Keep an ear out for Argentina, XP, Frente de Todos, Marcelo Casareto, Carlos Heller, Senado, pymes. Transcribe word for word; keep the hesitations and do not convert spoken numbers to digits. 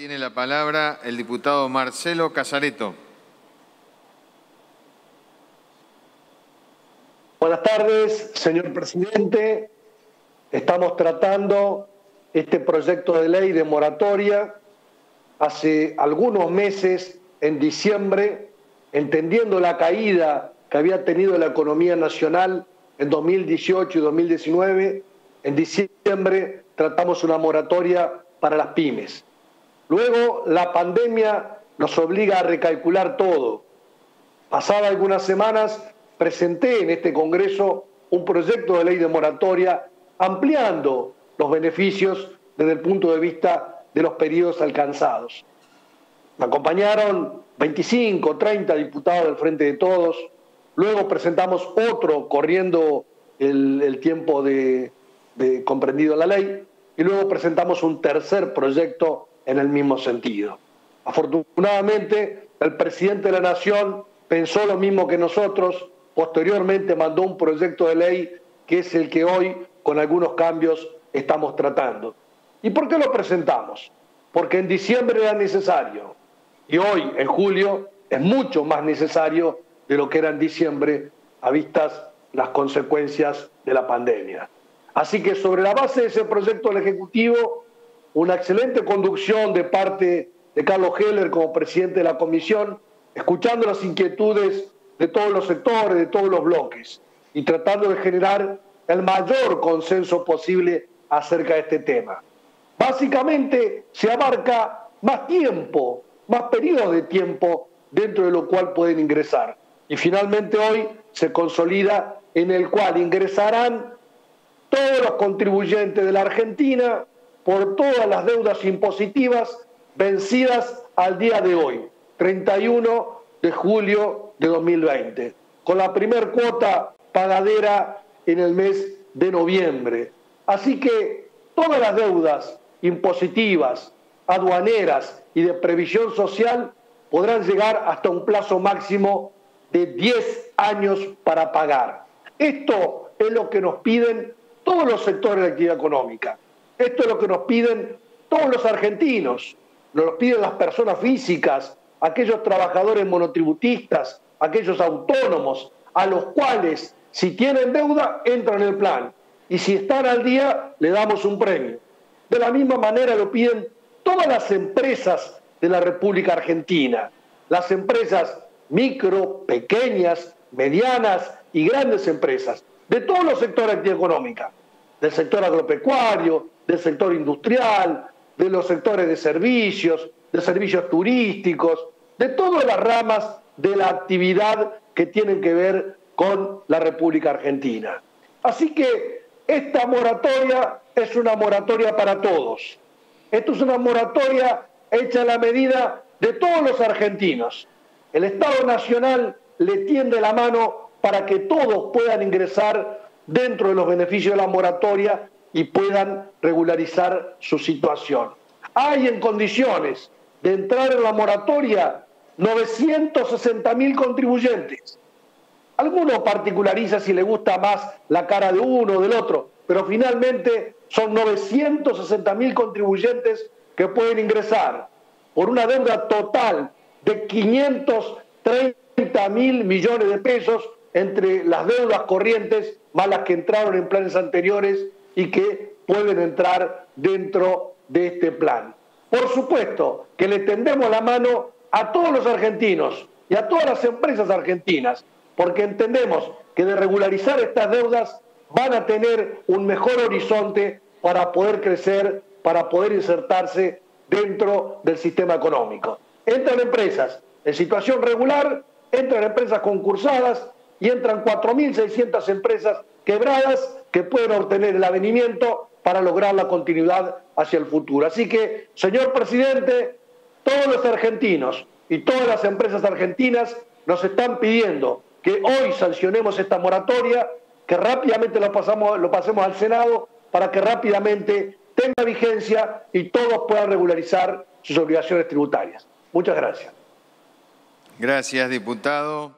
Tiene la palabra el diputado Marcelo Casareto. Buenas tardes, señor presidente. Estamos tratando este proyecto de ley de moratoria hace algunos meses, en diciembre, entendiendo la caída que había tenido la economía nacional en dos mil dieciocho y dos mil diecinueve. En diciembre tratamos una moratoria para las pymes. Luego, la pandemia nos obliga a recalcular todo. Pasadas algunas semanas, presenté en este Congreso un proyecto de ley de moratoria ampliando los beneficios desde el punto de vista de los periodos alcanzados. Me acompañaron veinticinco, treinta diputados del Frente de Todos. Luego presentamos otro corriendo el, el tiempo de, de comprendido en la ley. Y luego presentamos un tercer proyecto en el mismo sentido. Afortunadamente, el presidente de la Nación pensó lo mismo que nosotros, posteriormente mandó un proyecto de ley que es el que hoy, con algunos cambios, estamos tratando. ¿Y por qué lo presentamos? Porque en diciembre era necesario, y hoy, en julio, es mucho más necesario de lo que era en diciembre, a vistas las consecuencias de la pandemia. Así que sobre la base de ese proyecto del Ejecutivo, una excelente conducción de parte de Carlos Heller como presidente de la Comisión, escuchando las inquietudes de todos los sectores, de todos los bloques, y tratando de generar el mayor consenso posible acerca de este tema. Básicamente se abarca más tiempo, más periodos de tiempo dentro de lo cual pueden ingresar. Y finalmente hoy se consolida en el cual ingresarán todos los contribuyentes de la Argentina por todas las deudas impositivas vencidas al día de hoy, treinta y uno de julio de dos mil veinte, con la primer cuota pagadera en el mes de noviembre. Así que todas las deudas impositivas, aduaneras y de previsión social podrán llegar hasta un plazo máximo de diez años para pagar. Esto es lo que nos piden todos los sectores de la actividad económica. Esto es lo que nos piden todos los argentinos, nos lo piden las personas físicas, aquellos trabajadores monotributistas, aquellos autónomos, a los cuales, si tienen deuda, entran en el plan. Y si están al día, le damos un premio. De la misma manera lo piden todas las empresas de la República Argentina, las empresas micro, pequeñas, medianas y grandes empresas, de todos los sectores de actividad económica, del sector agropecuario, del sector industrial, de los sectores de servicios, de servicios turísticos, de todas las ramas de la actividad que tienen que ver con la República Argentina. Así que esta moratoria es una moratoria para todos. Esto es una moratoria hecha a la medida de todos los argentinos. El Estado Nacional le tiende la mano para que todos puedan ingresar dentro de los beneficios de la moratoria y puedan regularizar su situación. Hay en condiciones de entrar en la moratoria novecientos sesenta mil contribuyentes. Algunos particularizan si le gusta más la cara de uno o del otro, pero finalmente son novecientos sesenta mil contribuyentes que pueden ingresar por una deuda total de quinientos treinta mil millones de pesos entre las deudas corrientes más las que entraron en planes anteriores y que pueden entrar dentro de este plan. Por supuesto que le tendemos la mano a todos los argentinos y a todas las empresas argentinas, porque entendemos que de regularizar estas deudas van a tener un mejor horizonte para poder crecer, para poder insertarse dentro del sistema económico. Entran empresas en situación regular, entran empresas concursadas y entran cuatro mil seiscientas empresas quebradas que pueden obtener el avenimiento para lograr la continuidad hacia el futuro. Así que, señor presidente, todos los argentinos y todas las empresas argentinas nos están pidiendo que hoy sancionemos esta moratoria, que rápidamente lo, pasamos, lo pasemos al Senado para que rápidamente tenga vigencia y todos puedan regularizar sus obligaciones tributarias. Muchas gracias. Gracias, diputado.